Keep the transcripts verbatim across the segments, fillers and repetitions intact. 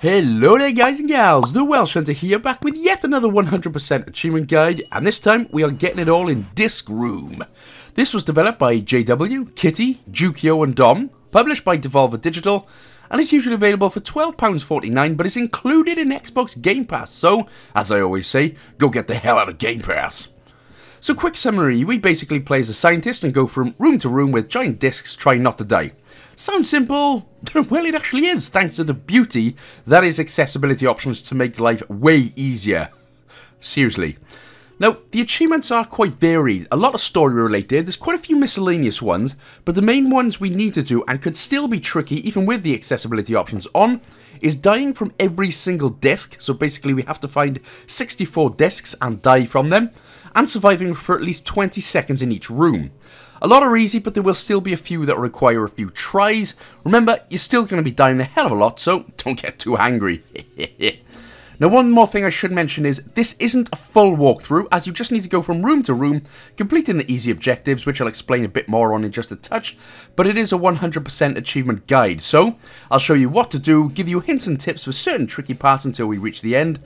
Hello there guys and gals, the Welsh Hunter here, back with yet another one hundred percent achievement guide, and this time we are getting it all in Disc Room. This was developed by J W, Kitty, Jukio and Dom, published by Devolver Digital, and it's usually available for twelve pounds forty-nine, but it's included in Xbox Game Pass, so, as I always say, go get the hell out of Game Pass. So quick summary, we basically play as a scientist and go from room to room with giant discs trying not to die. Sounds simple, well it actually is, thanks to the beauty that is accessibility options to make life way easier. Seriously. Now, the achievements are quite varied, a lot of story related, there's quite a few miscellaneous ones, but the main ones we need to do, and could still be tricky even with the accessibility options on, is dying from every single disc, so basically we have to find sixty-four discs and die from them, and surviving for at least twenty seconds in each room. A lot are easy, but there will still be a few that require a few tries. Remember, you're still going to be dying a hell of a lot, so don't get too angry. Now, one more thing I should mention is, this isn't a full walkthrough, as you just need to go from room to room, completing the easy objectives, which I'll explain a bit more on in just a touch, but it is a one hundred percent achievement guide, so I'll show you what to do, give you hints and tips for certain tricky parts until we reach the end.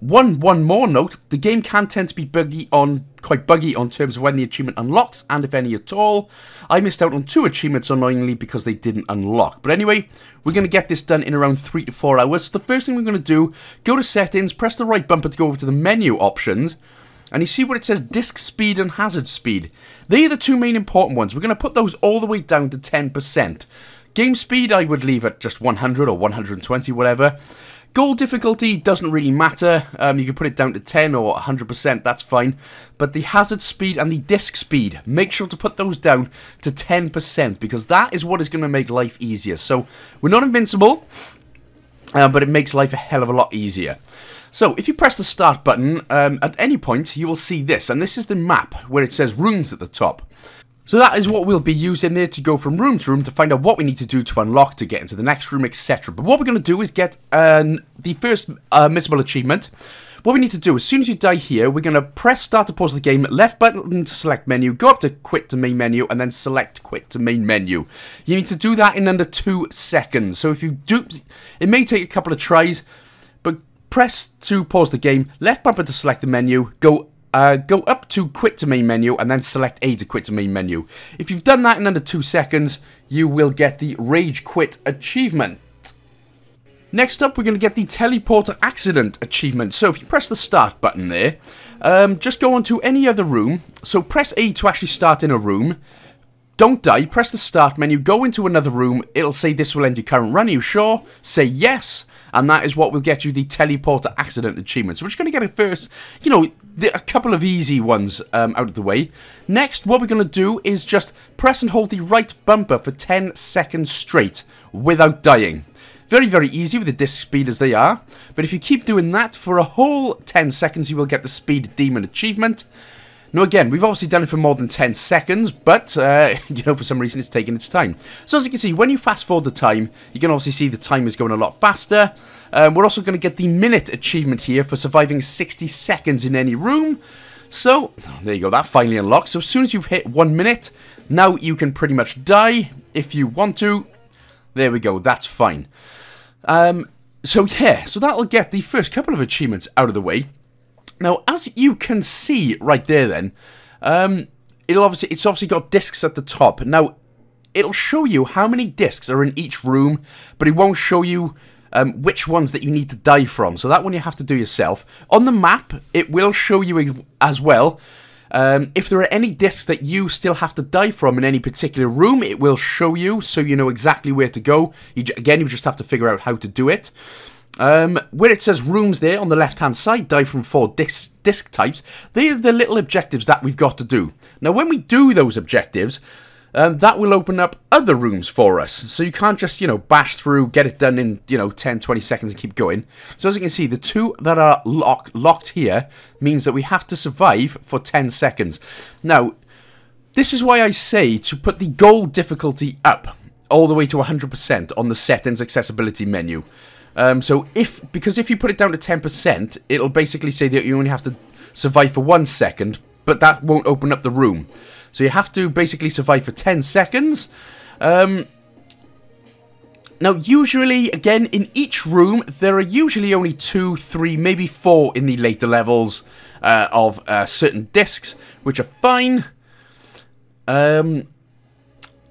One, one more note, the game can tend to be buggy on, quite buggy on terms of when the achievement unlocks, and if any at all. I missed out on two achievements annoyingly because they didn't unlock. But anyway, we're going to get this done in around three to four hours. So the first thing we're going to do, go to settings, press the right bumper to go over to the menu options, and you see where it says disc speed and hazard speed. They are the two main important ones. We're going to put those all the way down to ten percent. Game speed, I would leave at just one hundred or one hundred twenty, whatever. Goal difficulty doesn't really matter, um, you can put it down to ten or one hundred percent, that's fine. But the hazard speed and the disc speed, make sure to put those down to ten percent, because that is what is going to make life easier. So, we're not invincible, uh, but it makes life a hell of a lot easier. So, if you press the start button, um, at any point, you will see this. And this is the map, where it says rooms at the top. So that is what we'll be using there to go from room to room to find out what we need to do to unlock, to get into the next room, et cetera. But what we're going to do is get um, the first uh, missable achievement. What we need to do, as soon as you die here, we're going to press start to pause the game, left button to select menu, go up to quit to main menu, and then select quit to main menu. You need to do that in under two seconds. So if you do, it may take a couple of tries, but press to pause the game, left bumper to select the menu, go Uh, go up to quit to main menu and then select A to quit to main menu. If you've done that in under two seconds, you will get the Rage Quit achievement. Next up, we're going to get the Teleporter Accident achievement. So if you press the start button there, um, just go on to any other room. So press A to actually start in a room. Don't die, press the start menu, go into another room, it'll say this will end your current run, are you sure? Say yes, and that is what will get you the Teleporter Accident achievement. So we're just going to get it first, you know, the, a couple of easy ones um, out of the way. Next, what we're going to do is just press and hold the right bumper for ten seconds straight without dying. Very, very easy with the disc speed as they are, but if you keep doing that for a whole ten seconds, you will get the Speed Demon achievement. Now again, we've obviously done it for more than ten seconds, but, uh, you know, for some reason it's taking its time. So as you can see, when you fast forward the time, you can obviously see the time is going a lot faster. Um, we're also going to get the minute achievement here for surviving sixty seconds in any room. So, there you go, that finally unlocks. So as soon as you've hit one minute, now you can pretty much die if you want to. There we go, that's fine. Um, so yeah, so that'll get the first couple of achievements out of the way. Now, as you can see right there then, um, it'll obviously, it's obviously got discs at the top. Now, it'll show you how many discs are in each room, but it won't show you um, which ones that you need to die from. So that one you have to do yourself. On the map, it will show you as well. Um, if there are any discs that you still have to die from in any particular room, it will show you, so you know exactly where to go. You, again, you just have to figure out how to do it. Um, where it says rooms there on the left hand side, die from four disc, disc types, they are the little objectives that we've got to do. Now when we do those objectives, um, that will open up other rooms for us. So you can't just, you know, bash through, get it done in, you know, ten, twenty seconds and keep going. So as you can see, the two that are lock, locked here means that we have to survive for ten seconds. Now, this is why I say to put the goal difficulty up all the way to one hundred percent on the settings accessibility menu. Um, so if, because if you put it down to ten percent, it'll basically say that you only have to survive for one second, but that won't open up the room. So you have to basically survive for ten seconds. Um, Now, usually, again, in each room, there are usually only two, three, maybe four in the later levels uh, of uh, certain discs, which are fine. Um,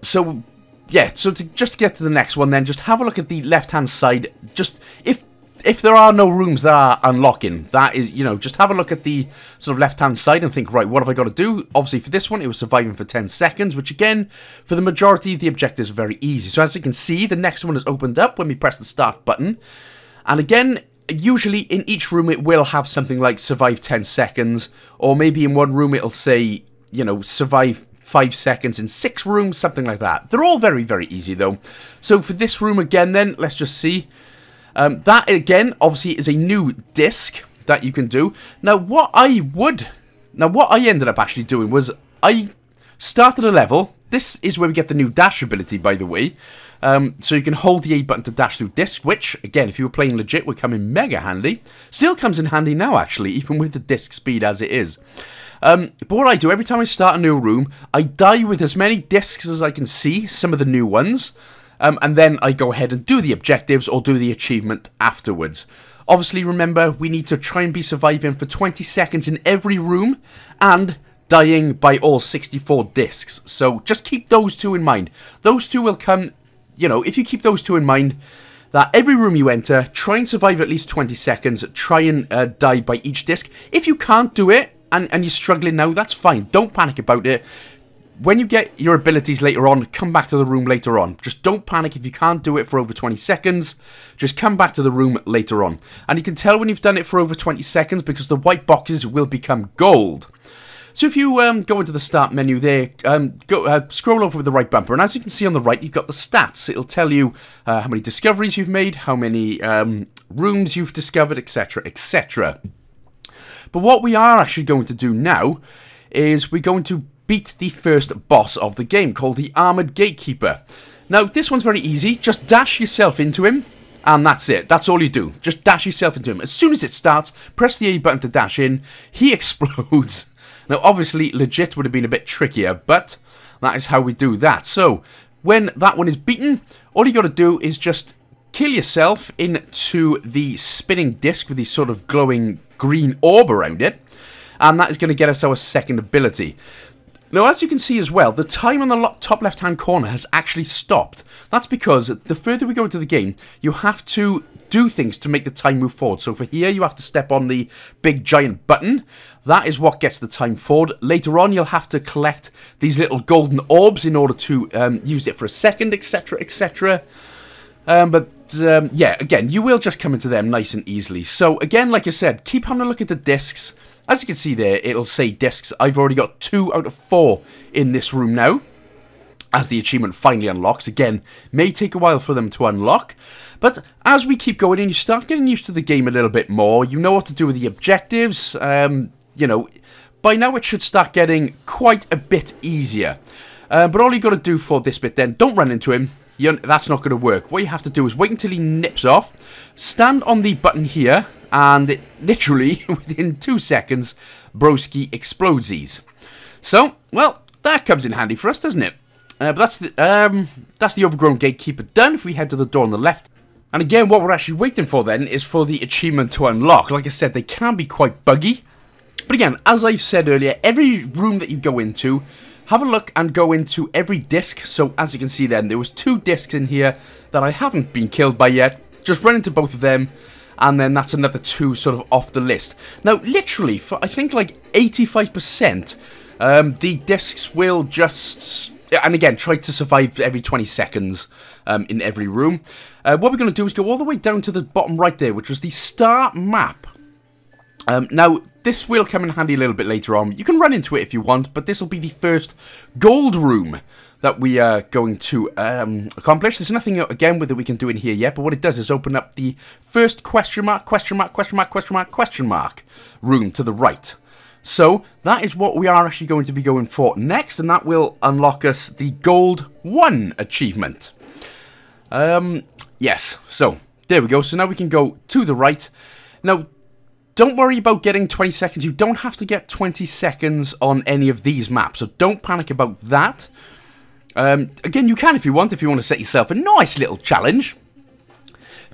so, yeah, so to, just to get to the next one then, just have a look at the left-hand side. Just, if if there are no rooms that are unlocking, that is, you know, just have a look at the sort of left-hand side and think, right, what have I got to do? Obviously, for this one, it was surviving for ten seconds, which, again, for the majority, the objectives are very easy. So, as you can see, the next one has opened up when we press the start button. And, again, usually, in each room, it will have something like survive ten seconds, or maybe in one room, it'll say, you know, survive five seconds in six rooms, something like that. They're all very, very easy, though. So, for this room, again, then, let's just see. Um, that, again, obviously is a new disc that you can do. Now, what I would... Now, what I ended up actually doing was I started a level. This is where we get the new dash ability, by the way. Um, so you can hold the A button to dash through disc, which, again, if you were playing legit, would come in mega handy. Still comes in handy now, actually, even with the disc speed as it is. Um, but what I do, every time I start a new room, I die with as many discs as I can see, some of the new ones. Um, and then I go ahead and do the objectives or do the achievement afterwards. Obviously, remember, we need to try and be surviving for twenty seconds in every room and dying by all sixty-four discs. So just keep those two in mind. Those two will come, you know, if you keep those two in mind, that every room you enter, try and survive at least twenty seconds, try and uh, die by each disc. If you can't do it and, and you're struggling now, that's fine. Don't panic about it. When you get your abilities later on, come back to the room later on. Just don't panic if you can't do it for over twenty seconds. Just come back to the room later on. And you can tell when you've done it for over twenty seconds because the white boxes will become gold. So if you um, go into the start menu there, um, go uh, scroll over with the right bumper. And as you can see on the right, you've got the stats. It'll tell you uh, how many discoveries you've made, how many um, rooms you've discovered, et cetera, et cetera. But what we are actually going to do now is we're going to beat the first boss of the game, called the Armored Gatekeeper. Now, this one's very easy. Just dash yourself into him, and that's it. That's all you do. Just dash yourself into him. As soon as it starts, press the A button to dash in. He explodes. Now, obviously, legit would have been a bit trickier, but that is how we do that. So, when that one is beaten, all you got to do is just kill yourself into the spinning disc with the sort of glowing green orb around it, and that is going to get us our second ability. Now, as you can see as well, the time on the top left-hand corner has actually stopped. That's because the further we go into the game, you have to do things to make the time move forward. So for here, you have to step on the big giant button. That is what gets the time forward. Later on, you'll have to collect these little golden orbs in order to um, use it for a second, et cetera, et cetera. Um, but, um, yeah, again, you will just come into them nice and easily. So, again, like I said, keep having a look at the discs. As you can see there, it'll say discs. I've already got two out of four in this room now, as the achievement finally unlocks. Again, may take a while for them to unlock. But as we keep going in, you start getting used to the game a little bit more. You know what to do with the objectives. Um, you know, by now it should start getting quite a bit easier. Uh, but all you got to do for this bit then, don't run into him. You're, that's not going to work. What you have to do is wait until he nips off, stand on the button here, and it literally, within two seconds, broski explodesies. So, well, that comes in handy for us, doesn't it? Uh, but that's the, um, that's the Overgrown Gatekeeper done. If we head to the door on the left. And again, what we're actually waiting for then is for the achievement to unlock. Like I said, they can be quite buggy. But again, as I've said earlier, every room that you go into, have a look and go into every disc. So, as you can see then, there was two discs in here that I haven't been killed by yet. Just run into both of them. And then that's another two sort of off the list. Now, literally, for I think like eighty-five percent, um, the discs will just... And again, try to survive every twenty seconds um, in every room. Uh, what we're going to do is go all the way down to the bottom right there, which was the start map. Um, now, this will come in handy a little bit later on. You can run into it if you want, but this will be the first gold room that we are going to um, accomplish. There's nothing, again, that we can do in here yet, but what it does is open up the first question mark, question mark, question mark, question mark, question mark room to the right. So, that is what we are actually going to be going for next, and that will unlock us the Gold One achievement. Um, yes, so, there we go. So now we can go to the right. Now, don't worry about getting twenty seconds. You don't have to get twenty seconds on any of these maps, so don't panic about that. Um, again, you can if you want, if you want to set yourself a nice little challenge.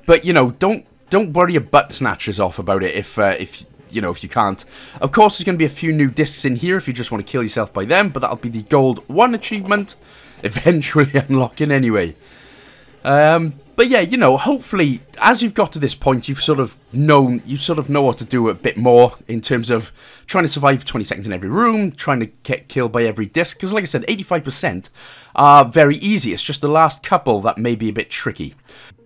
But you know, don't don't worry your butt snatchers off about it if uh, if. You know, if you can't. Of course, there's going to be a few new discs in here if you just want to kill yourself by them, but that'll be the Gold One achievement, eventually unlocking anyway. Um, but yeah, you know, hopefully, as you've got to this point, you've sort of known, you sort of know what to do a bit more in terms of trying to survive twenty seconds in every room, trying to get killed by every disc, because like I said, eighty-five percent are very easy. It's just the last couple that may be a bit tricky.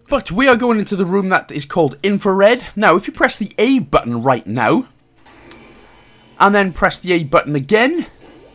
But we are going into the room that is called Infrared. Now, if you press the A button right now, and then press the A button again,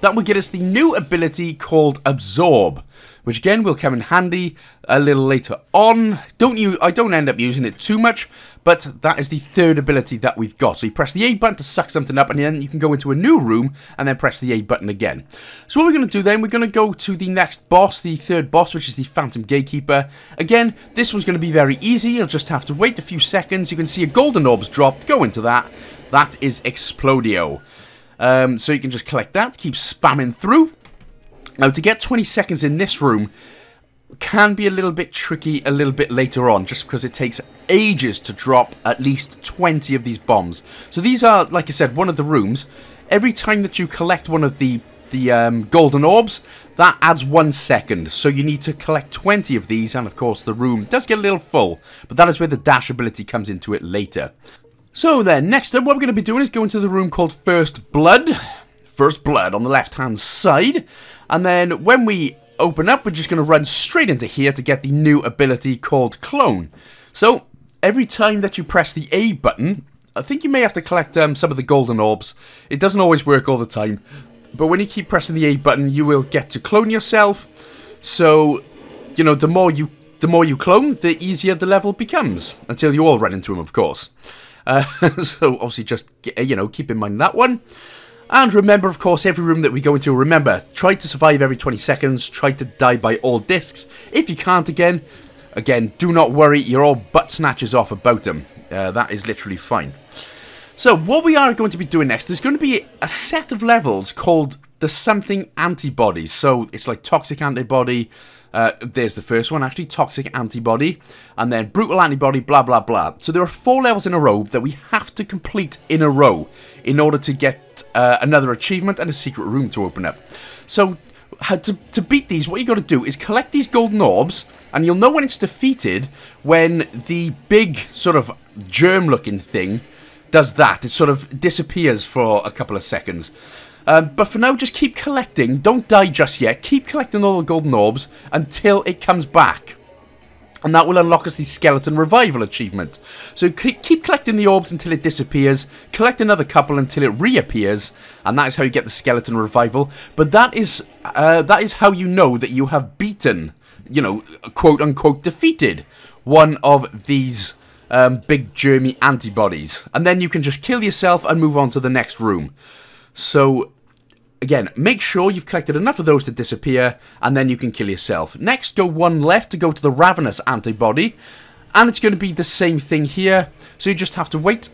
that will get us the new ability called Absorb, which again will come in handy a little later on. Don't you? I don't end up using it too much, but that is the third ability that we've got. So you press the A button to suck something up, and then you can go into a new room, and then press the A button again. So what we're going to do then, we're going to go to the next boss, the third boss, which is the Phantom Gatekeeper. Again, this one's going to be very easy. You'll just have to wait a few seconds. You can see a golden orb's dropped. Go into that. That is Explodio. Um, so you can just collect that, keep spamming through. Now, to get twenty seconds in this room can be a little bit tricky a little bit later on, just because it takes ages to drop at least twenty of these bombs. So these are, like I said, one of the rooms. Every time that you collect one of the, the um, golden orbs, that adds one second. So you need to collect twenty of these, and of course the room does get a little full, but that is where the dash ability comes into it later. So then, next up, what we're going to be doing is go into the room called First Blood. First Blood on the left-hand side. And then when we open up, we're just going to run straight into here to get the new ability called Clone. So, every time that you press the A button, I think you may have to collect um, some of the golden orbs. It doesn't always work all the time. But when you keep pressing the A button, you will get to clone yourself. So, you know, the more you, the more you clone, the easier the level becomes. Until you all run into them, of course. Uh, so obviously just, you know, keep in mind that one. And remember, of course, every room that we go into, remember, try to survive every twenty seconds, try to die by all discs. If you can't again, again, do not worry, you're all butt snatchers off about them. Uh, that is literally fine. So what we are going to be doing next, there's going to be a set of levels called the something antibodies. So it's like Toxic Antibody, uh, there's the first one actually, Toxic Antibody, and then Brutal Antibody, blah, blah, blah. So there are four levels in a row that we have to complete in a row in order to get uh, another achievement and a secret room to open up. So to, to beat these, what you got to do is collect these golden orbs, and you'll know when it's defeated when the big sort of germ-looking thing does that. It sort of disappears for a couple of seconds. Um, but for now, just keep collecting. Don't die just yet. Keep collecting all the golden orbs until it comes back. And that will unlock us the Skeleton Revival achievement. So keep collecting the orbs until it disappears. Collect another couple until it reappears. And that is how you get the Skeleton Revival. But that is, uh, that is how you know that you have beaten, you know, quote-unquote defeated one of these um, big germy antibodies. And then you can just kill yourself and move on to the next room. So... again, make sure you've collected enough of those to disappear, and then you can kill yourself. Next, go one left to go to the Ravenous Antibody, and it's going to be the same thing here. So you just have to wait,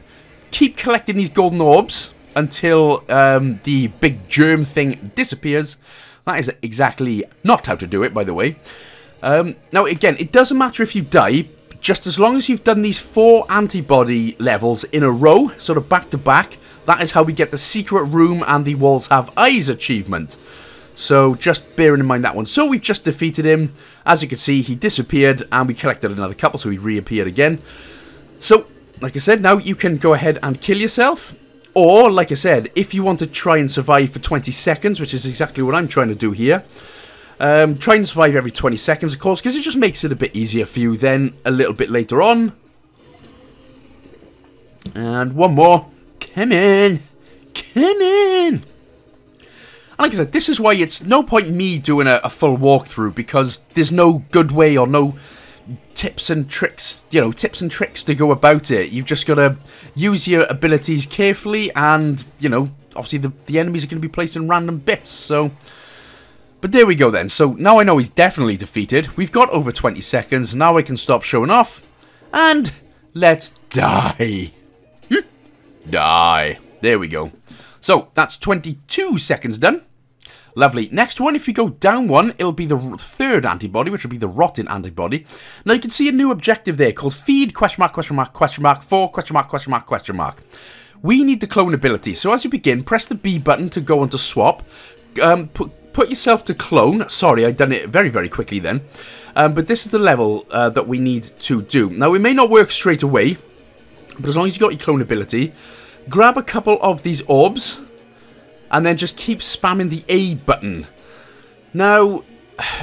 keep collecting these golden orbs until um, the big germ thing disappears. That is exactly not how to do it, by the way. Um, now, again, it doesn't matter if you die, just as long as you've done these four antibody levels in a row, sort of back to back. That is how we get the Secret Room and the Walls Have Eyes achievement. So, just bearing in mind that one. So, we've just defeated him. As you can see, he disappeared, and we collected another couple, so he reappeared again. So, like I said, now you can go ahead and kill yourself. Or, like I said, if you want to try and survive for twenty seconds, which is exactly what I'm trying to do here. Um, try and survive every twenty seconds, of course, because it just makes it a bit easier for you then, a little bit later on. And one more. Come in. Come in. And like I said, this is why it's no point me doing a, a full walkthrough, because there's no good way or no tips and tricks, you know, tips and tricks to go about it. You've just got to use your abilities carefully, and, you know, obviously the, the enemies are going to be placed in random bits, so... But there we go then. So now I know he's definitely defeated. We've got over twenty seconds. Now I can stop showing off. And let's die. Die. There we go. So, that's twenty-two seconds done. Lovely. Next one, if you go down one, it'll be the third antibody, which will be the Rotten Antibody. Now, you can see a new objective there called feed, question mark, question mark, question mark, four, question mark, question mark, question mark. We need the clone ability. So as you begin, press the B button to go onto swap. Um, put, put yourself to clone. Sorry, I've done it very, very quickly then. Um, but this is the level uh, that we need to do. Now, it may not work straight away, but as long as you've got your clone ability, grab a couple of these orbs, and then just keep spamming the A button. Now,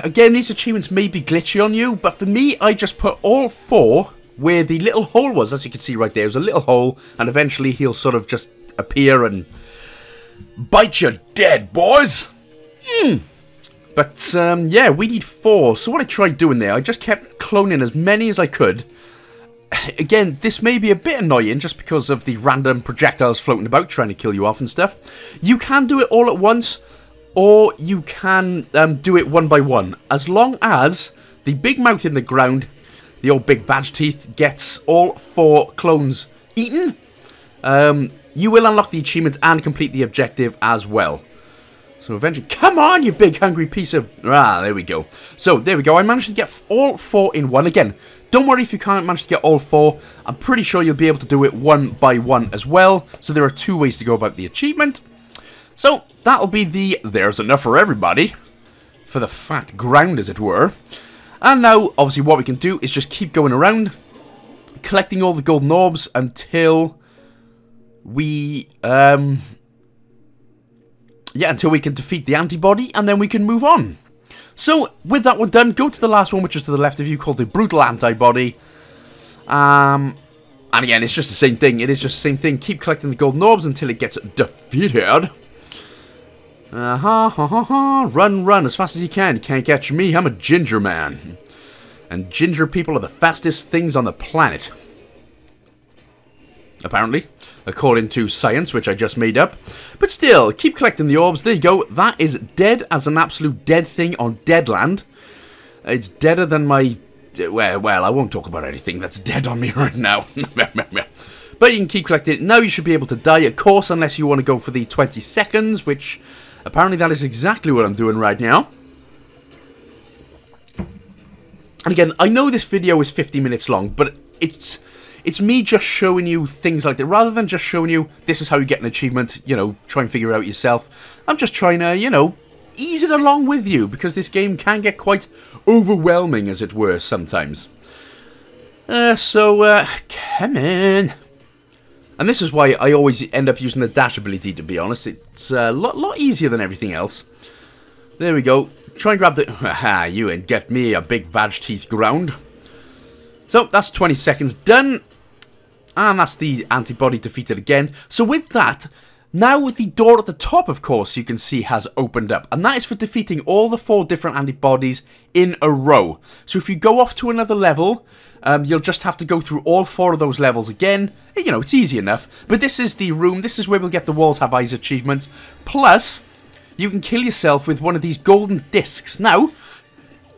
again, these achievements may be glitchy on you, but for me, I just put all four where the little hole was. As you can see right there, it was a little hole, and eventually he'll sort of just appear and bite you dead, boys. Mm. But, um, yeah, we need four. So what I tried doing there, I just kept cloning as many as I could. Again, this may be a bit annoying just because of the random projectiles floating about trying to kill you off and stuff. You can do it all at once, or you can um, do it one by one. As long as the big mouth in the ground, the old big badge teeth, gets all four clones eaten, um, you will unlock the achievement and complete the objective as well. So eventually, come on, you big hungry piece of... Ah, there we go. So, there we go. I managed to get all four in one again. Don't worry if you can't manage to get all four. I'm pretty sure you'll be able to do it one by one as well. So there are two ways to go about the achievement. So that'll be the there's enough for everybody. For the fat ground, as it were. And now, obviously, what we can do is just keep going around, collecting all the golden orbs until we... Um, yeah, until we can defeat the antibody, and then we can move on. So, with that one done, go to the last one, which is to the left of you, called the Brutal Antibody. Um, and again, it's just the same thing. It is just the same thing. Keep collecting the golden orbs until it gets defeated. Uh, ha, ha, ha, ha. Run, run as fast as you can. You can't catch me. I'm a ginger man. And ginger people are the fastest things on the planet. Apparently, according to science, which I just made up. But still, keep collecting the orbs. There you go. That is dead as an absolute dead thing on Deadland. It's deader than my... Well, well, I won't talk about anything that's dead on me right now. But you can keep collecting it. Now you should be able to die, of course, unless you want to go for the twenty seconds, which apparently that is exactly what I'm doing right now. And again, I know this video is fifty minutes long, but it's... It's me just showing you things like that, rather than just showing you, this is how you get an achievement, you know, try and figure it out yourself. I'm just trying to, you know, ease it along with you, because this game can get quite overwhelming, as it were, sometimes. Uh, so, uh, come on. And this is why I always end up using the dash ability, to be honest. It's a lot, lot easier than everything else. There we go. Try and grab the... Haha, you ain't get me, a big vag teeth ground. So, that's twenty seconds done. And that's the antibody defeated again. So with that, now with the door at the top, of course, you can see has opened up. And that is for defeating all the four different antibodies in a row. So if you go off to another level, um, you'll just have to go through all four of those levels again. You know, it's easy enough. But this is the room. This is where we'll get the Walls Have Eyes achievements. Plus, you can kill yourself with one of these golden discs. Now...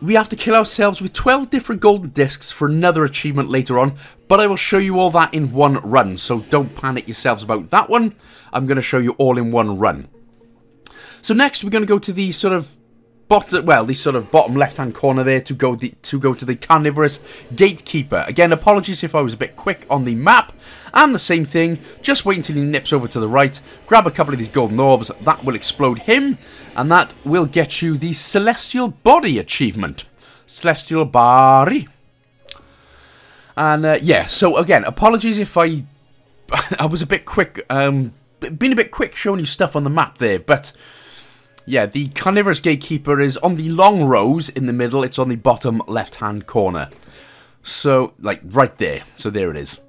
We have to kill ourselves with twelve different golden discs for another achievement later on, but I will show you all that in one run, so don't panic yourselves about that one. I'm going to show you all in one run. So next, we're going to go to the sort of bottom, well, the sort of bottom left-hand corner there to go the, to go to the Carnivorous Gatekeeper. Again, apologies if I was a bit quick on the map, and the same thing. Just wait until he nips over to the right, grab a couple of these golden orbs. That will explode him. And that will get you the Celestial Body achievement. Celestial Body. And, uh, yeah, so, again, apologies if I... I was a bit quick... Um, been a bit quick showing you stuff on the map there, but... Yeah, the Carnivorous Gatekeeper is on the long rows in the middle. It's on the bottom left-hand corner. So, like, right there. So, there it is.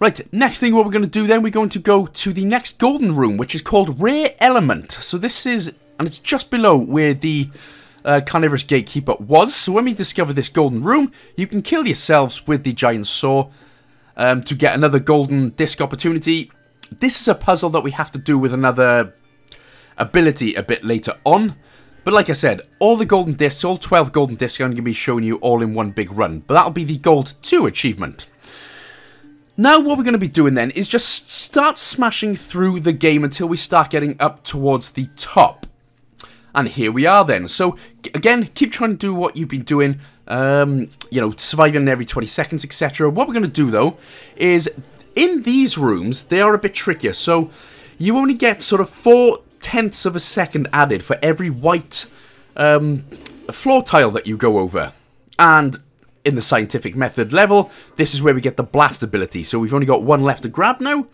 Right, next thing what we're going to do then, we're going to go to the next golden room, which is called Rare Element. So this is, and it's just below where the uh, Carnivorous Gatekeeper was. So when we discover this golden room, you can kill yourselves with the giant saw um, to get another golden disc opportunity. This is a puzzle that we have to do with another ability a bit later on. But like I said, all the golden discs, all twelve golden discs, I'm going to be showing you all in one big run. But that'll be the Gold two achievement. Now what we're going to be doing then is just start smashing through the game until we start getting up towards the top. And here we are then. So, again, keep trying to do what you've been doing. Um, you know, surviving every twenty seconds, et cetera. What we're going to do, though, is in these rooms, they are a bit trickier. So, you only get sort of four tenths of a second added for every white um, floor tile that you go over. And in the scientific method level, this is where we get the blast ability. So, we've only got one left to grab now.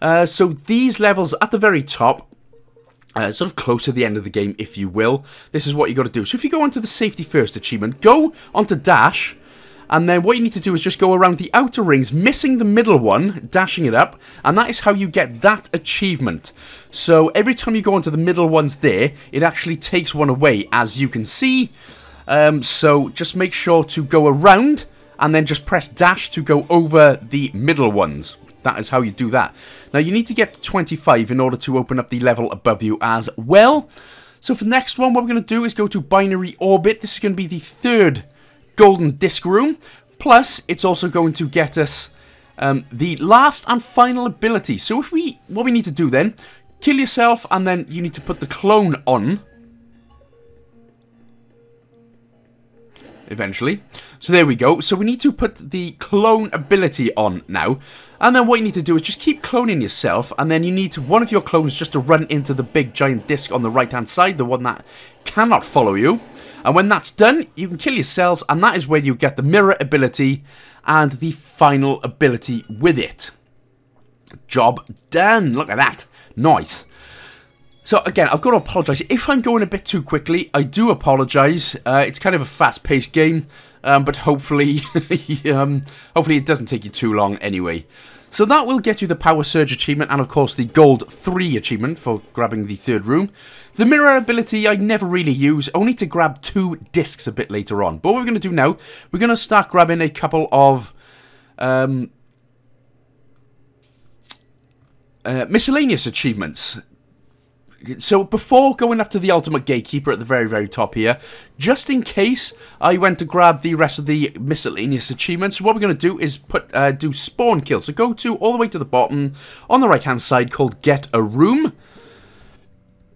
Uh, so, these levels at the very top, Uh, sort of close to the end of the game, if you will. This is what you got to do. So if you go onto the Safety First achievement, go onto Dash, and then what you need to do is just go around the outer rings, missing the middle one, dashing it up, and that is how you get that achievement. So every time you go onto the middle ones there, it actually takes one away, as you can see. Um, so just make sure to go around, and then just press Dash to go over the middle ones. That is how you do that. Now, you need to get to twenty-five in order to open up the level above you as well. So, for the next one, what we're going to do is go to Binary Orbit. This is going to be the third Golden Disc Room. Plus, it's also going to get us um, the last and final ability. So, if we, what we need to do then, kill yourself, and then you need to put the clone on. Eventually. So there we go. So we need to put the clone ability on now. And then what you need to do is just keep cloning yourself. And then you need one of your clones just to run into the big giant disc on the right hand side. The one that cannot follow you. And when that's done, you can kill yourselves. And that is where you get the mirror ability and the final ability with it. Job done. Look at that. Nice. So, again, I've got to apologise. If I'm going a bit too quickly, I do apologise. Uh, it's kind of a fast-paced game, um, but hopefully um, hopefully it doesn't take you too long anyway. So that will get you the Power Surge achievement and, of course, the Gold three achievement for grabbing the third room. The Mirror ability I never really use, only to grab two discs a bit later on. But what we're going to do now, we're going to start grabbing a couple of um, uh, miscellaneous achievements. So before going up to the Ultimate Gatekeeper at the very, very top here, just in case I went to grab the rest of the miscellaneous achievements, what we're going to do is put uh, do spawn kill. So go to all the way to the bottom on the right-hand side called Get a Room.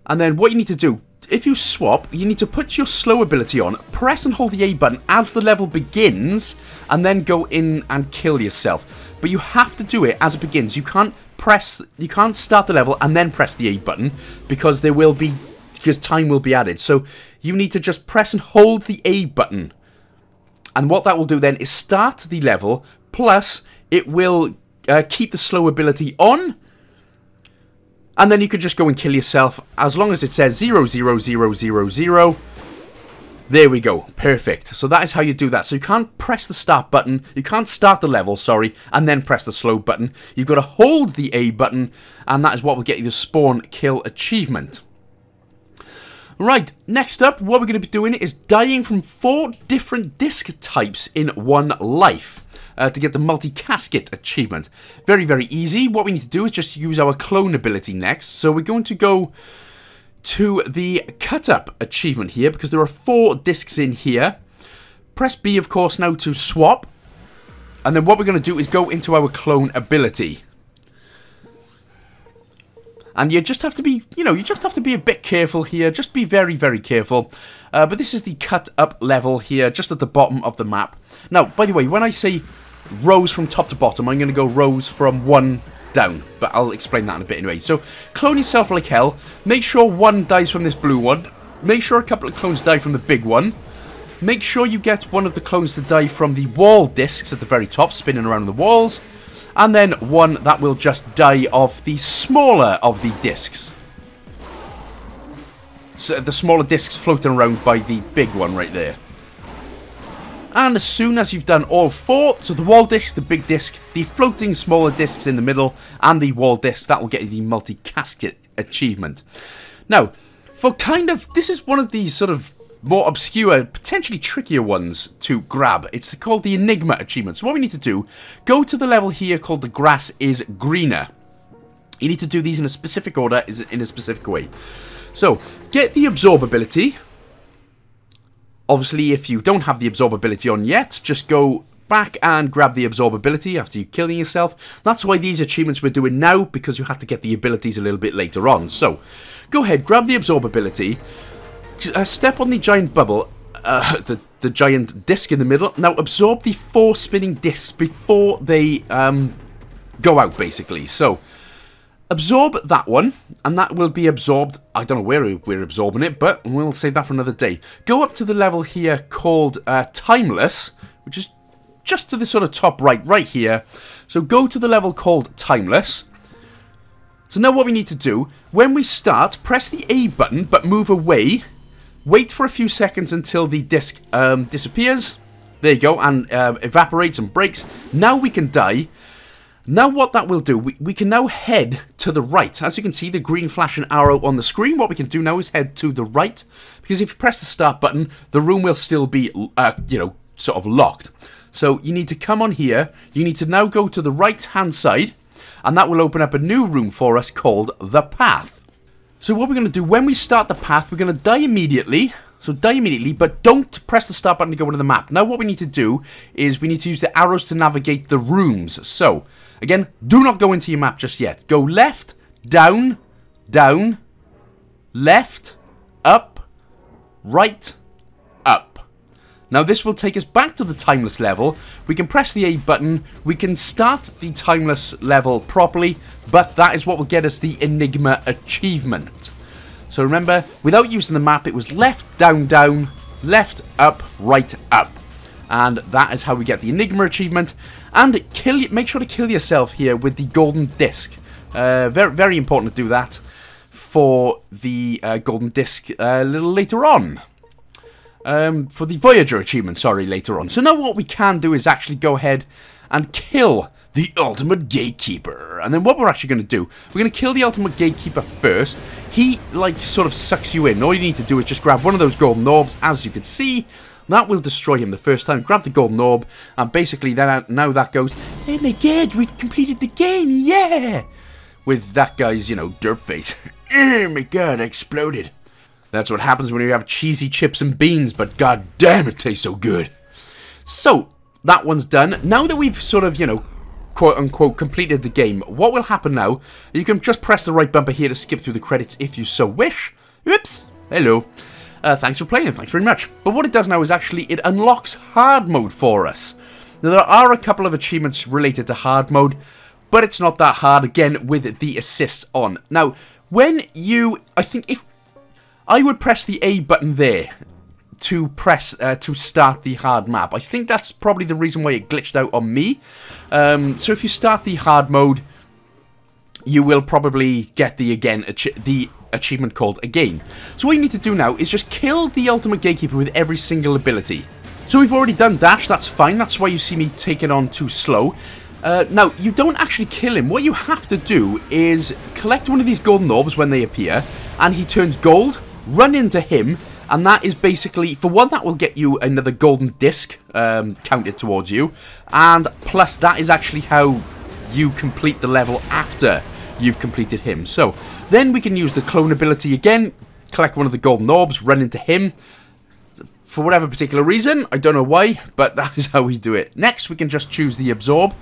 And then what you need to do, if you swap, you need to put your slow ability on, press and hold the A button as the level begins, and then go in and kill yourself. But you have to do it as it begins. You can't press, you can't start the level and then press the A button, because there will be, because time will be added. So you need to just press and hold the A button. And what that will do then is start the level, plus it will uh, keep the slow ability on. And then you could just go and kill yourself as long as it says zero zero zero zero zero. There we go. Perfect. So that is how you do that. So you can't press the start button. You can't start the level, sorry, and then press the slow button. You've got to hold the A button, and that is what will get you the spawn kill achievement. Right, next up, what we're going to be doing is dying from four different disc types in one life. Uh, to get the Multicasket achievement. Very, very easy. What we need to do is just use our clone ability next. So we're going to go to the Cut-Up achievement here, because there are four discs in here. Press B, of course, now to swap. And then what we're going to do is go into our clone ability. And you just have to be, you know, you just have to be a bit careful here. Just be very, very careful. Uh, but this is the Cut-Up level here, just at the bottom of the map. Now, by the way, when I say rows from top to bottom, I'm going to go rows from one down, but I'll explain that in a bit anyway. So, clone yourself like hell. Make sure one dies from this blue one. Make sure a couple of clones die from the big one. Make sure you get one of the clones to die from the wall discs at the very top, spinning around the walls. And then one that will just die of the smaller of the discs. So, the smaller discs floating around by the big one right there. And as soon as you've done all four, so the wall disc, the big disc, the floating smaller discs in the middle, and the wall disc, that will get you the Multicasket achievement. Now, for kind of, this is one of these sort of more obscure, potentially trickier ones to grab. It's called the Enigma achievement. So what we need to do, go to the level here called The Grass is Greener. You need to do these in a specific order, in a specific way. So, get the Absorb ability. Obviously, if you don't have the absorbability on yet, just go back and grab the absorbability after you're killing yourself. That's why these achievements we're doing now, because you had to get the abilities a little bit later on. So, go ahead, grab the absorbability. Uh, step on the giant bubble, uh, the, the giant disc in the middle. Now absorb the four spinning discs before they um, go out, basically. So absorb that one, and that will be absorbed. I don't know where we're absorbing it, but we'll save that for another day. Go up to the level here called uh, Timeless, which is just to the sort of top right, right here. So go to the level called Timeless. So now what we need to do, when we start, press the A button, but move away. Wait for a few seconds until the disc um, disappears. There you go, and uh, evaporates and breaks. Now we can die. Now what that will do, we, we can now head to the right. As you can see, the green flashing arrow on the screen. What we can do now is head to the right. Because if you press the start button, the room will still be, uh, you know, sort of locked. So you need to come on here. You need to now go to the right-hand side. And that will open up a new room for us called The Path. So what we're going to do, when we start the path, we're going to die immediately. So die immediately, but don't press the start button to go into the map. Now what we need to do is we need to use the arrows to navigate the rooms. So, again, do not go into your map just yet. Go left, down, down, left, up, right, up. Now this will take us back to the Timeless level. We can press the A button. We can start the Timeless level properly. But that is what will get us the Enigma achievement. So remember, without using the map, it was left, down, down, left, up, right, up. And that is how we get the Enigma achievement. And kill, make sure to kill yourself here with the golden disc. Uh, very, very important to do that for the uh, golden disc uh, a little later on. Um, for the Voyager achievement, sorry, later on. So now what we can do is actually go ahead and kill the Ultimate Gatekeeper. And then what we're actually going to do, we're going to kill the Ultimate Gatekeeper first. He, like, sort of sucks you in. All you need to do is just grab one of those golden orbs, as you can see. That will destroy him the first time. Grab the golden orb, and basically then, now that goes, oh my god, we've completed the game, yeah! With that guy's, you know, derp face. Oh my god, I exploded. That's what happens when you have cheesy chips and beans, but god damn, it tastes so good. So, that one's done. Now that we've sort of, you know, quote-unquote completed the game, what will happen now, you can just press the right bumper here to skip through the credits if you so wish. Oops, hello. Uh, thanks for playing, thanks very much. But what it does now is actually, it unlocks hard mode for us. Now there are a couple of achievements related to hard mode, but it's not that hard, again, with the assist on. Now, when you, I think if, I would press the A button there to press uh, to start the hard map. I think that's probably the reason why it glitched out on me. Um, so if you start the hard mode, you will probably get the again achi the achievement called Again. So what you need to do now is just kill the Ultimate Gatekeeper with every single ability. So we've already done dash. That's fine. That's why you see me take it on too slow. Uh, now, you don't actually kill him. What you have to do is collect one of these golden orbs when they appear, and he turns gold, run into him, and that is basically, for one, that will get you another golden disc um, counted towards you. And plus, that is actually how you complete the level after you've completed him. So, then we can use the clone ability again. Collect one of the golden orbs, run into him. For whatever particular reason, I don't know why, but that is how we do it. Next, we can just choose the absorb.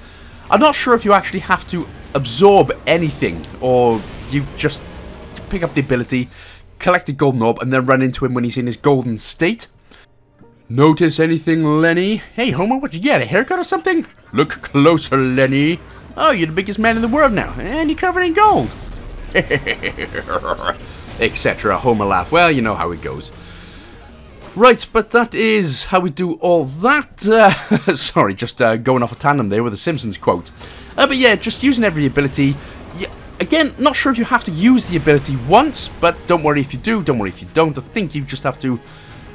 I'm not sure if you actually have to absorb anything, or you just pick up the ability, collect a golden orb, and then run into him when he's in his golden state. Notice anything, Lenny? Hey, Homer, what you get, a haircut or something? Look closer, Lenny. Oh, you're the biggest man in the world now, and you're covered in gold. Etc. Homer laugh. Well, you know how it goes. Right, but that is how we do all that. Uh, sorry, just uh, going off a tandem there with a Simpsons quote. Uh, but yeah, just using every ability. Yeah. Again, not sure if you have to use the ability once, but don't worry if you do, don't worry if you don't. I think you just have to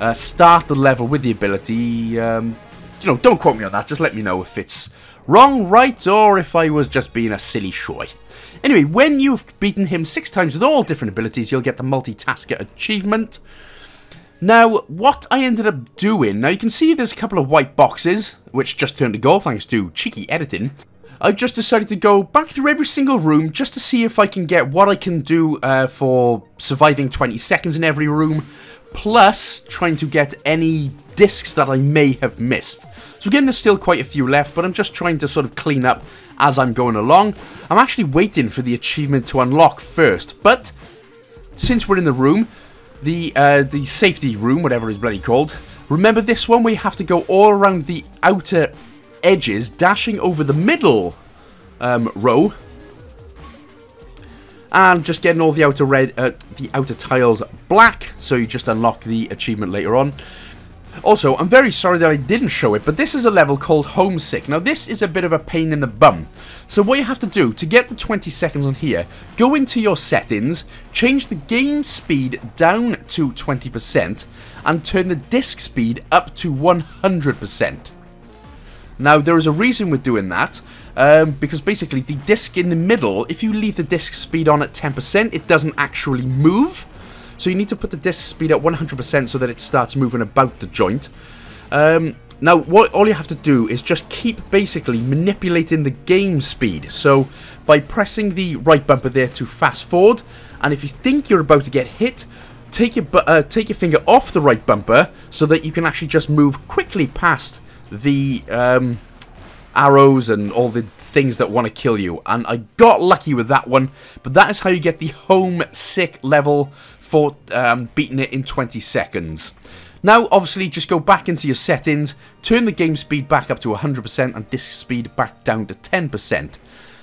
uh, start the level with the ability. Um, you know, don't quote me on that, just let me know if it's wrong, right, or if I was just being a silly short. Anyway, when you've beaten him six times with all different abilities, you'll get the Multicasket achievement. Now, what I ended up doing, now you can see there's a couple of white boxes, which just turned to gold thanks to cheeky editing. I just decided to go back through every single room just to see if I can get what I can do uh, for surviving twenty seconds in every room, plus trying to get any discs that I may have missed. So again, there's still quite a few left, but I'm just trying to sort of clean up as I'm going along. I'm actually waiting for the achievement to unlock first, but since we're in the room, the uh, the safety room, whatever it's bloody called. Remember this one? We have to go all around the outer edges, dashing over the middle um, row, and just getting all the outer red, uh, the outer tiles black. So you just unlock the achievement later on. Also, I'm very sorry that I didn't show it, but this is a level called Homesick. Now, this is a bit of a pain in the bum. So what you have to do, to get the twenty seconds on here, go into your settings, change the game speed down to twenty percent, and turn the disc speed up to one hundred percent. Now, there is a reason we're doing that, um, because basically the disc in the middle, if you leave the disc speed on at ten percent, it doesn't actually move. So you need to put the disc speed at one hundred percent so that it starts moving about the joint. Um, now, what all you have to do is just keep basically manipulating the game speed. So, by pressing the right bumper there to fast forward, and if you think you're about to get hit, take your, uh, take your finger off the right bumper so that you can actually just move quickly past the um, arrows and all the things that want to kill you. And I got lucky with that one, but that is how you get the Homesick level for um, beating it in twenty seconds. Now, obviously, just go back into your settings, turn the game speed back up to one hundred percent and disc speed back down to ten percent.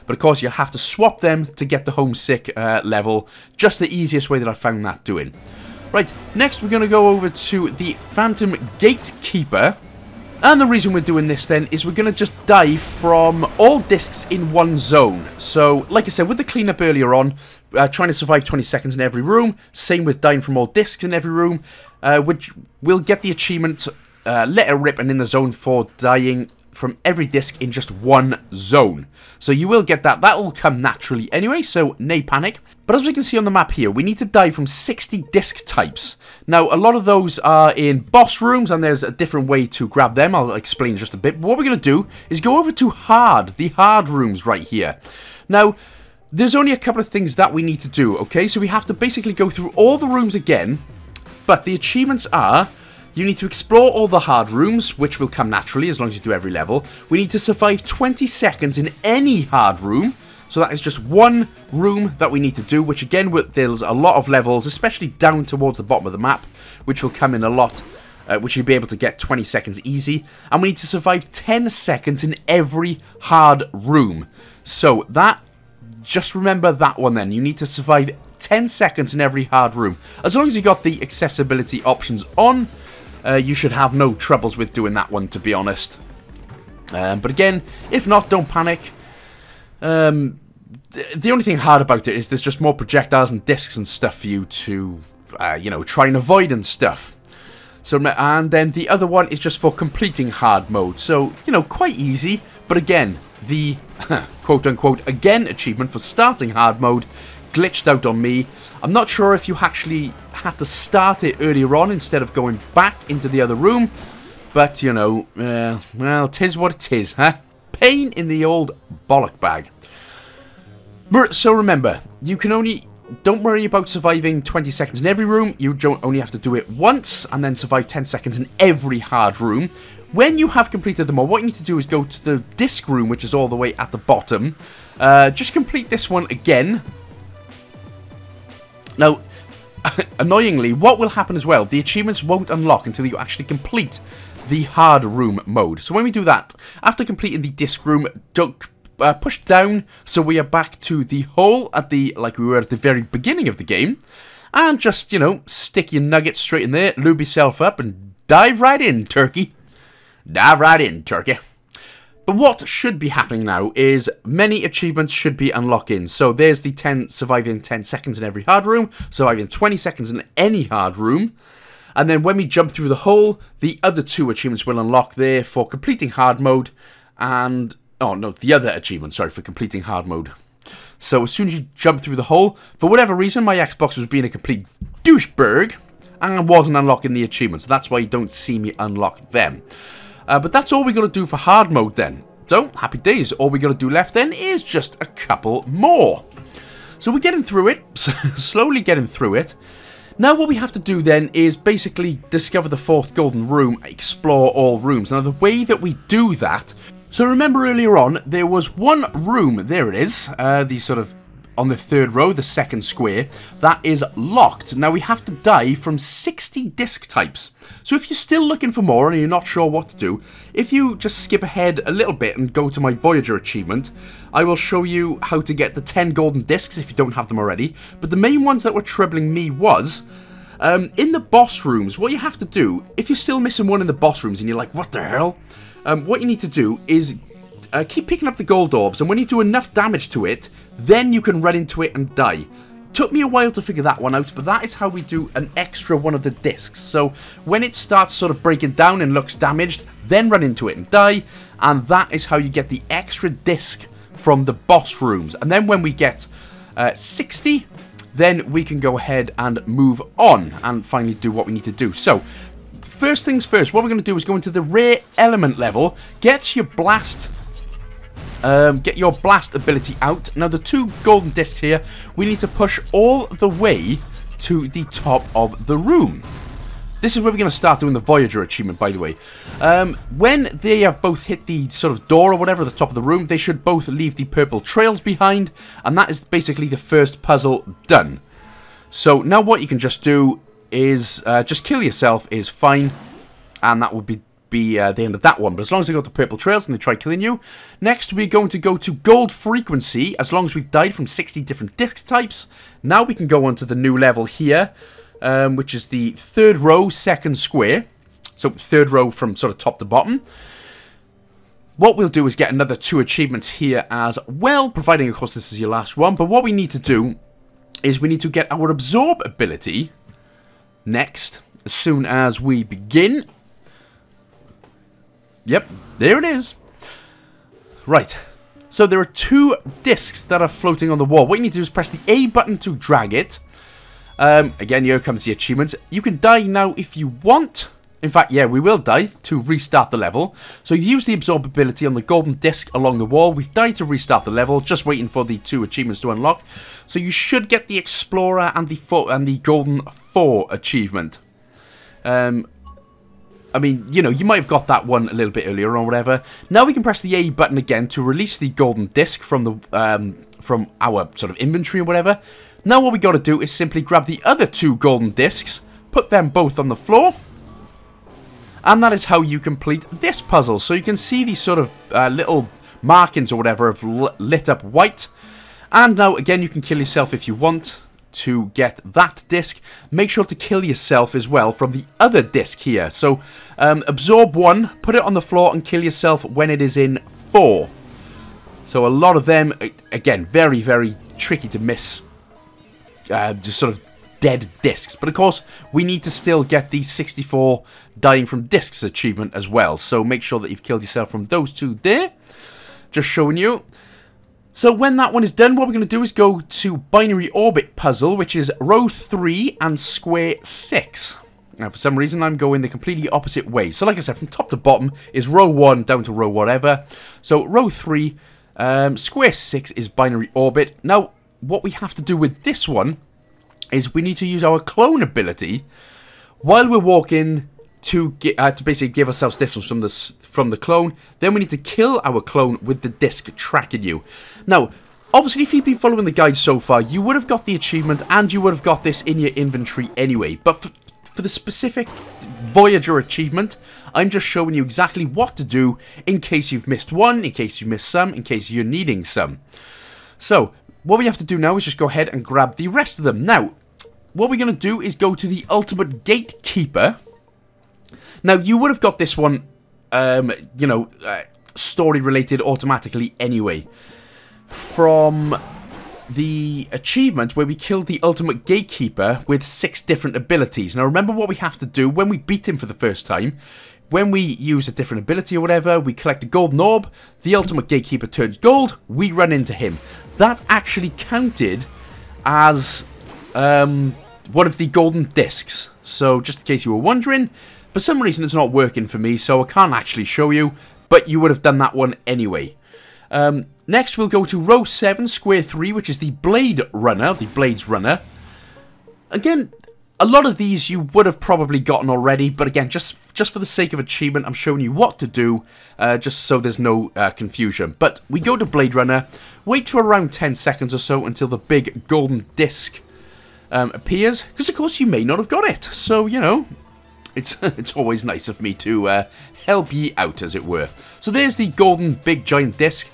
But of course, you'll have to swap them to get the Homesick uh, level, just the easiest way that I found that doing. Right, next we're going to go over to the Phantom Gatekeeper. And the reason we're doing this then is we're going to just dive from all discs in one zone. So, like I said, with the cleanup earlier on, uh, trying to survive twenty seconds in every room. Same with dying from all discs in every room, uh, which we'll get the achievement, uh, let it rip, and in the zone for dying from every disc in just one zone. So you will get that. That'll come naturally anyway, so nay panic. But as we can see on the map here, we need to dive from sixty disc types. Now, a lot of those are in boss rooms, and there's a different way to grab them. I'll explain just a bit. But what we're going to do is go over to hard, the hard rooms right here. Now, there's only a couple of things that we need to do, okay? So we have to basically go through all the rooms again, but the achievements are: you need to explore all the hard rooms, which will come naturally as long as you do every level. We need to survive twenty seconds in any hard room. So that is just one room that we need to do, which again, there's a lot of levels, especially down towards the bottom of the map, which will come in a lot, uh, which you'll be able to get twenty seconds easy. And we need to survive ten seconds in every hard room. So that, just remember that one then. You need to survive ten seconds in every hard room. As long as you got the accessibility options on, Uh, you should have no troubles with doing that one, to be honest. Um, but again, if not, don't panic. Um, th the only thing hard about it is there's just more projectiles and discs and stuff for you to, uh, you know, try and avoid and stuff. So, and then the other one is just for completing hard mode. So, you know, quite easy. But again, the quote-unquote again achievement for starting hard mode glitched out on me. I'm not sure if you actually had to start it earlier on instead of going back into the other room, but you know, uh, well, tis what it is, huh? Pain in the old bollock bag. So remember, you can only, don't worry about surviving twenty seconds in every room. You don't only have to do it once and then survive ten seconds in every hard room. When you have completed them all, what you need to do is go to the disc room, which is all the way at the bottom. Uh, just complete this one again. Now, annoyingly, what will happen as well, the achievements won't unlock until you actually complete the hard room mode. So when we do that, after completing the disc room, don't, uh, push down, so we are back to the hole at the, like we were at the very beginning of the game. And just, you know, stick your nugget straight in there, lube yourself up, and dive right in, turkey. Dive right in, turkey. But what should be happening now is many achievements should be unlocking. So there's the ten surviving ten seconds in every hard room, surviving twenty seconds in any hard room. And then when we jump through the hole, the other two achievements will unlock there for completing hard mode and, oh no, the other achievement, sorry, for completing hard mode. So as soon as you jump through the hole, for whatever reason, my Xbox was being a complete douchebag and I wasn't unlocking the achievements. That's why you don't see me unlock them. Uh, but that's all we got to do for hard mode then. So, happy days. All we got to do left then is just a couple more. So we're getting through it. Slowly getting through it. Now what we have to do then is basically discover the fourth golden room, explore all rooms. Now the way that we do that, so remember earlier on, there was one room, there it is, uh, the sort of on the third row, the second square, that is locked. Now we have to die from sixty disc types. So if you're still looking for more and you're not sure what to do, if you just skip ahead a little bit and go to my Voyager achievement, I will show you how to get the ten golden discs if you don't have them already. But the main ones that were troubling me was, um, in the boss rooms, what you have to do, if you're still missing one in the boss rooms and you're like, what the hell? Um, what you need to do is uh, keep picking up the gold orbs, and when you do enough damage to it, then you can run into it and die. Took me a while to figure that one out, but that is how we do an extra one of the discs. So when it starts sort of breaking down and looks damaged, then run into it and die, and that is how you get the extra disc from the boss rooms. And then when we get uh, sixty, then we can go ahead and move on and finally do what we need to do. So first things first, what we're going to do is go into the Rare Element level, get your Blast Um, get your Blast ability out. Now the two golden discs here, we need to push all the way to the top of the room. This is where we're going to start doing the Voyager achievement, by the way. Um, when they have both hit the sort of door or whatever at the top of the room, they should both leave the purple trails behind, and that is basically the first puzzle done. So now what you can just do is uh, just kill yourself is fine, and that will be be uh, the end of that one. But as long as they got the purple trails and they try killing you. Next we're going to go to gold frequency. As long as we've died from sixty different disc types, now we can go on to the new level here, um, which is the third row, second square. So third row from sort of top to bottom. What we'll do is get another two achievements here as well, providing of course this is your last one. But what we need to do is we need to get our Absorb ability next as soon as we begin. Yep, there it is. Right, so there are two discs that are floating on the wall. What you need to do is press the A button to drag it. Um, again, here comes the achievements. You can die now if you want. In fact, yeah, we will die to restart the level. So you use the Absorb ability on the golden disc along the wall. We've died to restart the level, just waiting for the two achievements to unlock. So you should get the Explorer and the, four, and the Golden four achievement. Um... I mean, you know, you might have got that one a little bit earlier or whatever. Now we can press the A button again to release the golden disc from the um, from our sort of inventory or whatever. Now what we got to do is simply grab the other two golden discs, put them both on the floor, and that is how you complete this puzzle. So you can see these sort of uh, little markings or whatever of lit up white. And now again, you can kill yourself if you want to get that disc. Make sure to kill yourself as well from the other disc here. So um, absorb one, put it on the floor and kill yourself when it is in four. So a lot of them, again, very very tricky to miss, uh, just sort of dead discs. But of course we need to still get the sixty-four dying from discs achievement as well, so make sure that you've killed yourself from those two there, just showing you. So when that one is done, what we're going to do is go to Binary Orbit puzzle, which is row three and square six. Now, for some reason, I'm going the completely opposite way. So like I said, from top to bottom is row one down to row whatever. So row three, um, square six is Binary Orbit. Now, what we have to do with this one is we need to use our Clone ability while we're walking to get, uh, to basically give ourselves distance from the from the clone. Then we need to kill our clone with the disc tracking you. Now, obviously, if you've been following the guide so far, you would have got the achievement and you would have got this in your inventory anyway. But for, for the specific Voyager achievement, I'm just showing you exactly what to do in case you've missed one, in case you missed some, in case you're needing some. So what we have to do now is just go ahead and grab the rest of them. Now, what we're going to do is go to the Ultimate Gatekeeper. Now, you would have got this one, um, you know, uh, story-related automatically anyway, from the achievement where we killed the Ultimate Gatekeeper with six different abilities. Now, remember what we have to do when we beat him for the first time. When we use a different ability or whatever, we collect a golden orb, the Ultimate Gatekeeper turns gold, we run into him. That actually counted as um, one of the golden discs. So, just in case you were wondering, for some reason, it's not working for me, so I can't actually show you, but you would have done that one anyway. Um, next, we'll go to row seven, square three, which is the Blade Runner, the Blades Runner. Again, A lot of these you would have probably gotten already, but again, just just for the sake of achievement, I'm showing you what to do, uh, just so there's no uh, confusion. But we go to Blade Runner, wait for around ten seconds or so until the big golden disc um, appears, because of course you may not have got it. So, you know, it's, it's always nice of me to uh, help ye out, as it were. So there's the golden big giant disc.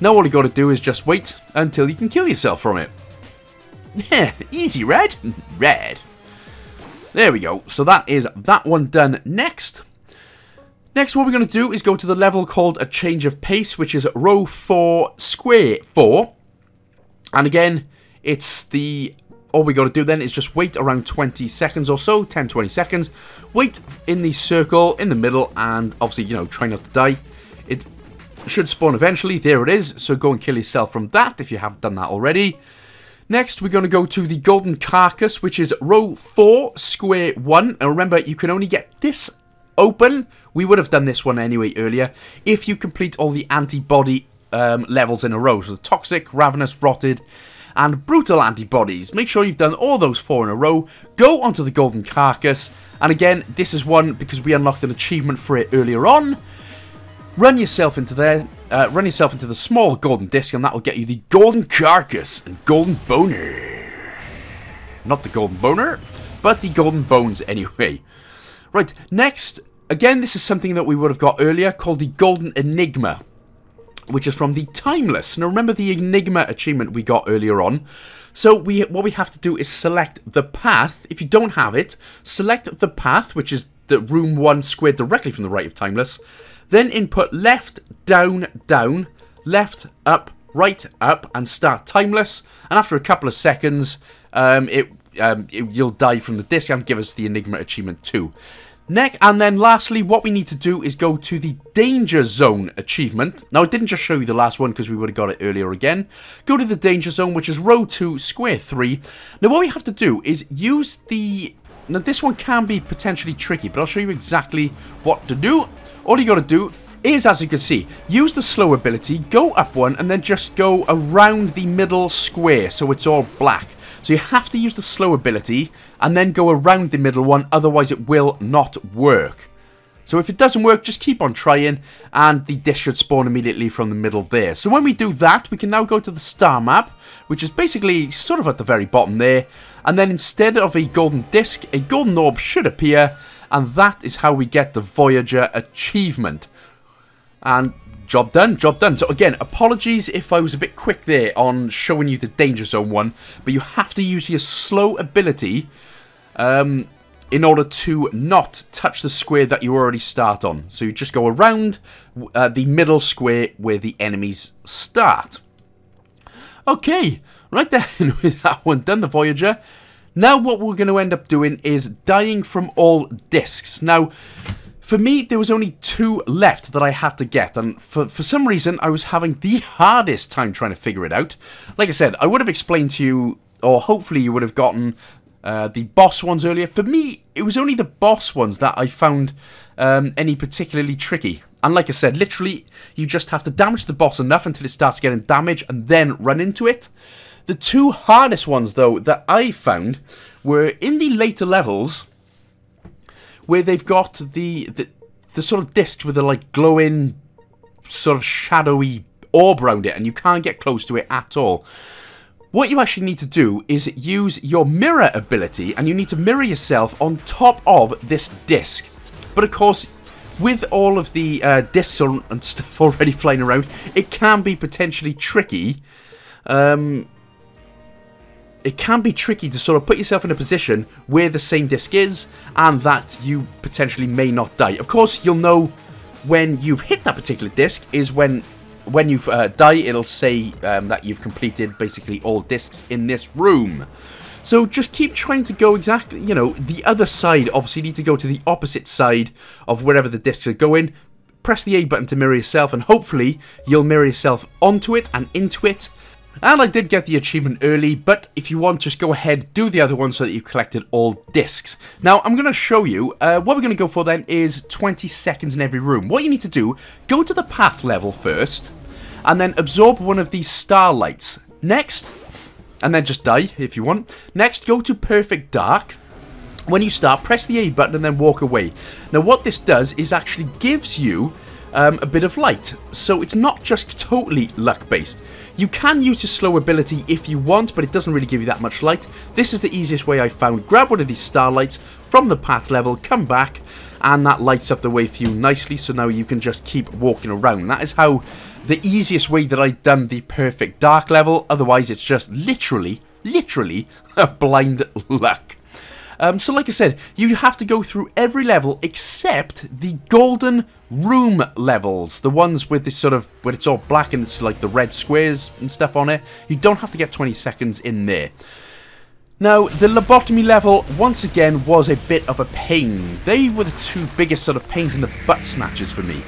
Now all you got to do is just wait until you can kill yourself from it. Yeah, easy, Red. Red. There we go. So that is that one done. Next. Next, what we're going to do is go to the level called A Change of Pace, which is row four, square four. And again, it's the... all we got to do then is just wait around twenty seconds or so, ten, twenty seconds. Wait in the circle, in the middle, and obviously, you know, try not to die. It should spawn eventually. There it is. So go and kill yourself from that if you haven't done that already. Next, we're going to go to the Golden Carcass, which is row four, square one. And remember, you can only get this open. We would have done this one anyway earlier, if you complete all the antibody um, levels in a row. So the Toxic, Ravenous, Rotted, and Brutal Antibodies. Make sure you've done all those four in a row. Go onto the Golden Carcass. And again, this is one because we unlocked an achievement for it earlier on. Run yourself into there. Uh, run yourself into the small golden disc, and that will get you the Golden Carcass and Golden Boner. Not the Golden Boner, but the Golden Bones anyway. Right, next, again, this is something that we would have got earlier, called the Golden Enigma, which is from the Timeless. Now, remember the Enigma achievement we got earlier on. So, we what we have to do is select The Path. If you don't have it, select The Path, which is the room one squared directly from the right of Timeless. Then input left, down, down, left, up, right, up, and start Timeless. And after a couple of seconds, um, it, um, it you'll die from the disc and give us the Enigma achievement too. Next, and then lastly, what we need to do is go to the Danger Zone achievement. Now, I didn't just show you the last one because we would have got it earlier again. Go to the Danger Zone, which is row two, square three. Now, what we have to do is use the... Now, this one can be potentially tricky, but I'll show you exactly what to do. All you got to do is, as you can see, use the slow ability, go up one, and then just go around the middle square, so it's all black. So you have to use the slow ability, and then go around the middle one, otherwise it will not work. So if it doesn't work, just keep on trying, and the disc should spawn immediately from the middle there. So when we do that, we can now go to the star map, which is basically sort of at the very bottom there, and then instead of a golden disc, a golden orb should appear, and that is how we get the Voyager achievement. And job done, job done. So again, apologies if I was a bit quick there on showing you the Danger Zone one, but you have to use your slow ability um, in order to not touch the square that you already start on. So you just go around uh, the middle square where the enemies start. Okay, right then, with that one done, the Voyager... Now what we're going to end up doing is dying from all discs. Now, for me, there was only two left that I had to get, and for, for some reason, I was having the hardest time trying to figure it out. Like I said, I would have explained to you, or hopefully you would have gotten uh, the boss ones earlier. For me, it was only the boss ones that I found um, any particularly tricky. And like I said, literally, you just have to damage the boss enough until it starts getting damage, and then run into it. The two hardest ones, though, that I found were in the later levels where they've got the, the, the sort of discs with the, like, glowing sort of shadowy orb around it, and you can't get close to it at all. What you actually need to do is use your mirror ability, and you need to mirror yourself on top of this disc. But, of course... with all of the uh, discs and stuff already flying around, it can be potentially tricky. Um, it can be tricky to sort of put yourself in a position where the same disc is, and that you potentially may not die. Of course, you'll know when you've hit that particular disc is when when you uh, die. It'll say um, that you've completed basically all discs in this room. So just keep trying to go exactly, you know, the other side. Obviously, you need to go to the opposite side of wherever the discs are going. Press the A button to mirror yourself, and hopefully you'll mirror yourself onto it and into it. And I did get the achievement early, but if you want, just go ahead, do the other one so that you've collected all discs. Now, I'm going to show you, uh, what we're going to go for then is twenty seconds in every room. What you need to do, go to the path level first, and then absorb one of these starlights. Next... and then just die, if you want. Next, go to Perfect Dark. When you start, press the A button and then walk away. Now what this does is actually gives you um, a bit of light, so it's not just totally luck-based. You can use his slow ability if you want, but it doesn't really give you that much light. This is the easiest way I found. Grab one of these starlights from the path level, come back, and that lights up the way for you nicely, so now you can just keep walking around. That is how the easiest way that I've done the Perfect Dark level. Otherwise it's just literally, literally blind luck. Um, so like I said, you have to go through every level except the Golden Room levels. The ones with this sort of, when it's all black and it's like the red squares and stuff on it. You don't have to get twenty seconds in there. Now, the lobotomy level, once again, was a bit of a pain. They were the two biggest sort of pains in the butt snatches for me.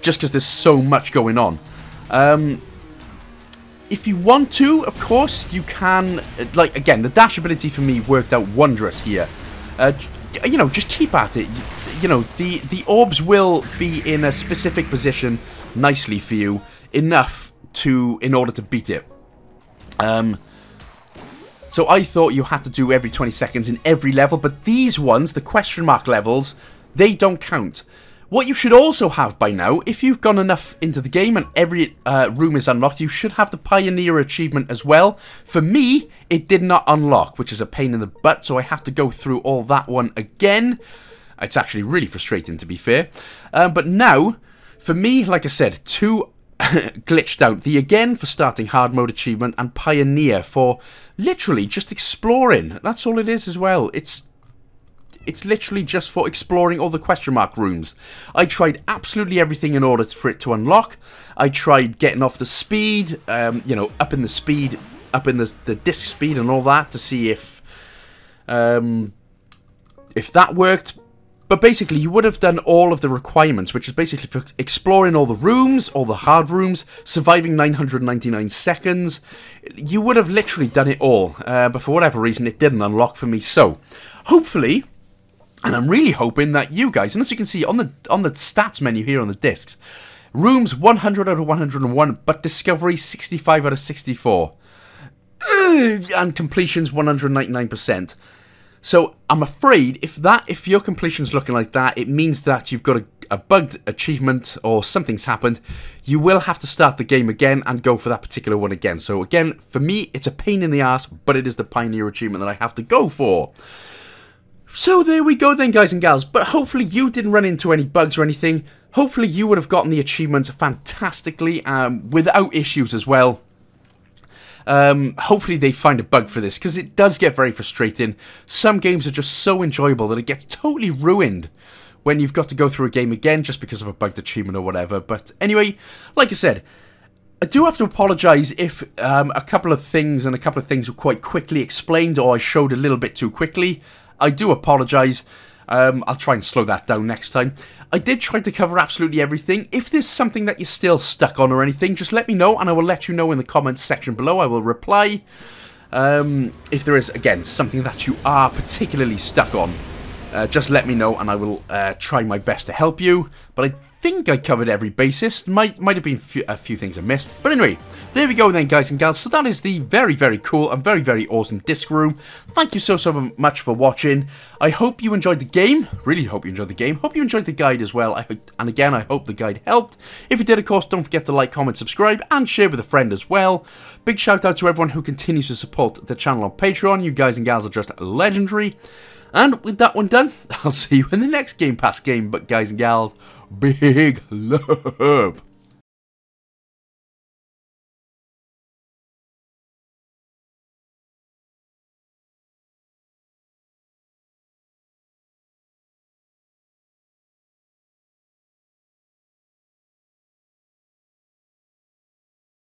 Just because there's so much going on. Um... If you want to, of course, you can, like, again, the dash ability for me worked out wondrous here. Uh, you know, just keep at it. You, you know, the, the orbs will be in a specific position nicely for you, enough to, in order to beat it. Um, so I thought you had to do every twenty seconds in every level, but these ones, the question mark levels, they don't count. What you should also have by now, if you've gone enough into the game and every uh, room is unlocked, you should have the Pioneer achievement as well. For me, it did not unlock, which is a pain in the butt, so I have to go through all that one again. It's actually really frustrating, to be fair. Um, but now, for me, like I said, two glitched out. The Again for starting hard mode achievement and Pioneer for literally just exploring. That's all it is as well. It's... It's literally just for exploring all the question mark rooms. I tried absolutely everything in order for it to unlock. I tried getting off the speed, um, you know, up in the speed, up in the, the disc speed and all that to see if, um, if that worked. But basically, you would have done all of the requirements, which is basically for exploring all the rooms, all the hard rooms, surviving nine hundred ninety-nine seconds. You would have literally done it all, uh, but for whatever reason, it didn't unlock for me. So, hopefully... And I'm really hoping that you guys, and as you can see on the on the stats menu here on the discs, rooms one hundred out of one hundred and one, but discovery sixty-five out of sixty-four. And completions one hundred ninety-nine percent. So I'm afraid if that if your completion's looking like that, it means that you've got a, a bugged achievement or something's happened. You will have to start the game again and go for that particular one again. So again, for me, it's a pain in the ass, but it is the Pioneer achievement that I have to go for. So there we go then, guys and gals, but hopefully you didn't run into any bugs or anything. Hopefully you would have gotten the achievements fantastically, um, without issues as well. Um, hopefully they find a bug for this, because it does get very frustrating. Some games are just so enjoyable that it gets totally ruined when you've got to go through a game again just because of a bugged achievement or whatever. But anyway, like I said, I do have to apologise if um, a couple of things and a couple of things were quite quickly explained or I showed a little bit too quickly. I do apologise, um, I'll try and slow that down next time. I did try to cover absolutely everything. If there's something that you're still stuck on or anything, just let me know and I will let you know in the comments section below. I will reply um, if there is, again, something that you are particularly stuck on. Uh, just let me know and I will uh, try my best to help you. But I think I covered every basis. Might, might have been few, a few things I missed. But anyway, there we go then, guys and gals. So that is the very, very cool and very, very awesome Disc Room. Thank you so, so much for watching. I hope you enjoyed the game. Really hope you enjoyed the game. Hope you enjoyed the guide as well. I, and again, I hope the guide helped. If you did, of course, don't forget to like, comment, subscribe, and share with a friend as well. Big shout out to everyone who continues to support the channel on Patreon. You guys and gals are just legendary. And with that one done, I'll see you in the next Game Pass game. But guys and gals, big love.